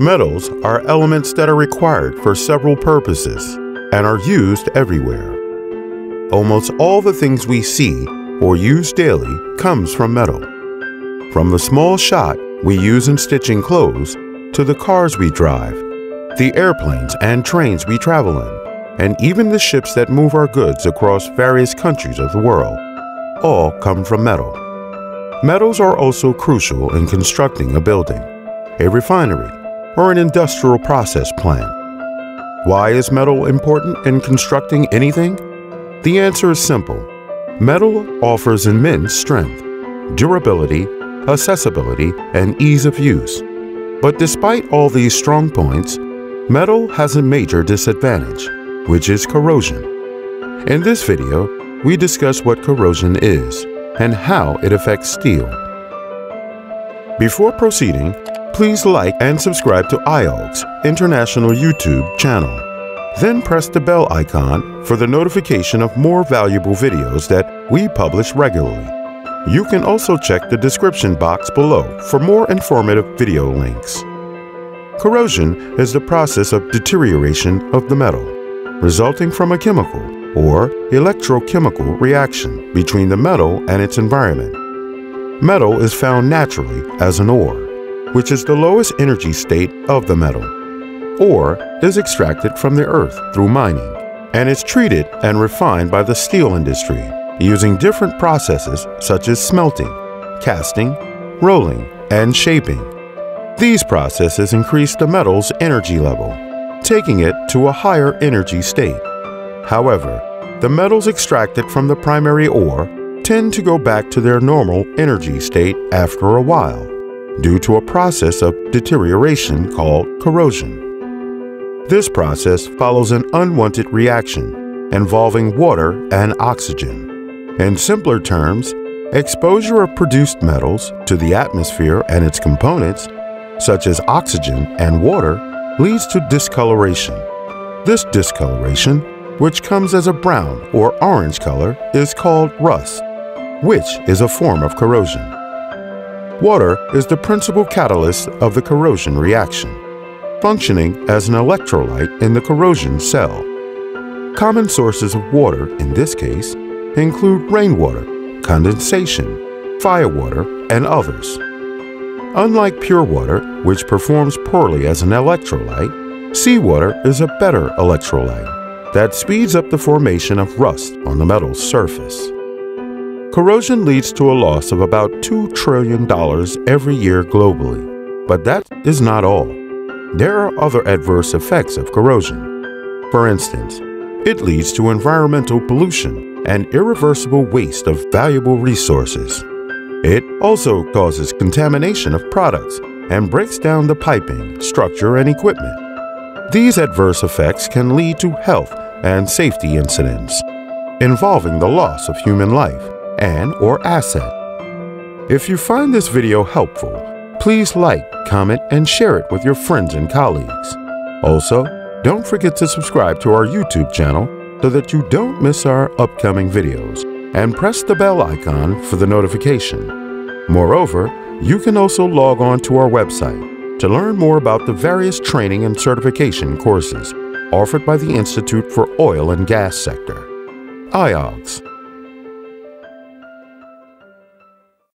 Metals are elements that are required for several purposes and are used everywhere. Almost all the things we see or use daily comes from metal. From the small shot we use in stitching clothes to the cars we drive, the airplanes and trains we travel in, and even the ships that move our goods across various countries of the world, all come from metal. Metals are also crucial in constructing a building, a refinery, or an industrial process plant. Why is metal important in constructing anything? The answer is simple. Metal offers immense strength, durability, accessibility, and ease of use. But despite all these strong points, metal has a major disadvantage, which is corrosion. In this video, we discuss what corrosion is and how it affects steel. Before proceeding, please like and subscribe to IOG's International YouTube channel. Then press the bell icon for the notification of more valuable videos that we publish regularly. You can also check the description box below for more informative video links. Corrosion is the process of deterioration of the metal, resulting from a chemical or electrochemical reaction between the metal and its environment. Metal is found naturally as an ore, which is the lowest energy state of the metal. Ore is extracted from the earth through mining and is treated and refined by the steel industry using different processes such as smelting, casting, rolling, and shaping. These processes increase the metal's energy level, taking it to a higher energy state. However, the metals extracted from the primary ore tend to go back to their normal energy state after a while, due to a process of deterioration called corrosion. This process follows an unwanted reaction involving water and oxygen. In simpler terms, exposure of produced metals to the atmosphere and its components, such as oxygen and water, leads to discoloration. This discoloration, which comes as a brown or orange color, is called rust, which is a form of corrosion. Water is the principal catalyst of the corrosion reaction, functioning as an electrolyte in the corrosion cell. Common sources of water in this case include rainwater, condensation, firewater, and others. Unlike pure water, which performs poorly as an electrolyte, seawater is a better electrolyte that speeds up the formation of rust on the metal's surface. Corrosion leads to a loss of about $2 trillion every year globally, but that is not all. There are other adverse effects of corrosion. For instance, it leads to environmental pollution and irreversible waste of valuable resources. It also causes contamination of products and breaks down the piping, structure, and equipment. These adverse effects can lead to health and safety incidents involving the loss of human life and/or asset. If you find this video helpful, please like, comment, and share it with your friends and colleagues. Also, don't forget to subscribe to our YouTube channel so that you don't miss our upcoming videos, and press the bell icon for the notification. Moreover, you can also log on to our website to learn more about the various training and certification courses offered by the Institute for Oil and Gas Sector, IOGS.